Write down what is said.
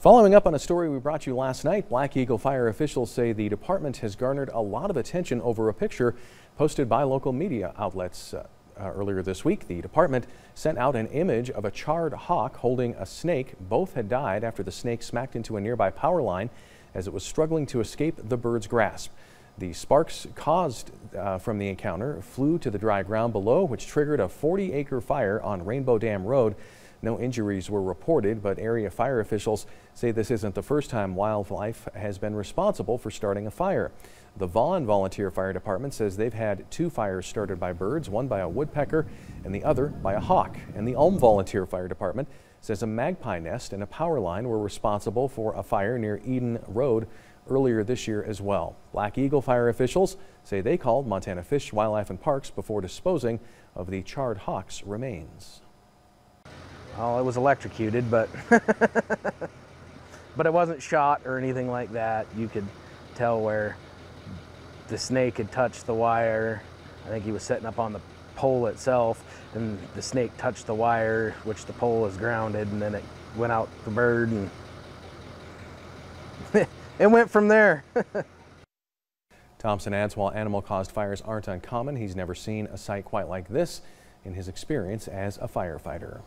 Following up on a story we brought you last night, Black Eagle fire officials say the department has garnered a lot of attention over a picture posted by local media outlets. Earlier this week, the department sent out an image of a charred hawk holding a snake. Both had died after the snake smacked into a nearby power line as it was struggling to escape the bird's grasp. The sparks caused from the encounter flew to the dry ground below, which triggered a 40-acre fire on Rainbow Dam Road. No injuries were reported, but area fire officials say this isn't the first time wildlife has been responsible for starting a fire. The Vaughn Volunteer Fire Department says they've had 2 fires started by birds, one by a woodpecker and the other by a hawk. And the Ulm Volunteer Fire Department says a magpie nest and a power line were responsible for a fire near Eden Road earlier this year as well. Black Eagle fire officials say they called Montana Fish, Wildlife and Parks before disposing of the charred hawk's remains. Oh, it was electrocuted, but but it wasn't shot or anything like that. You could tell where the snake had touched the wire. I think he was sitting up on the pole itself, and the snake touched the wire, which the pole is grounded, and then it went out the bird, and it went from there. Thompson adds, while animal-caused fires aren't uncommon, he's never seen a sight quite like this in his experience as a firefighter.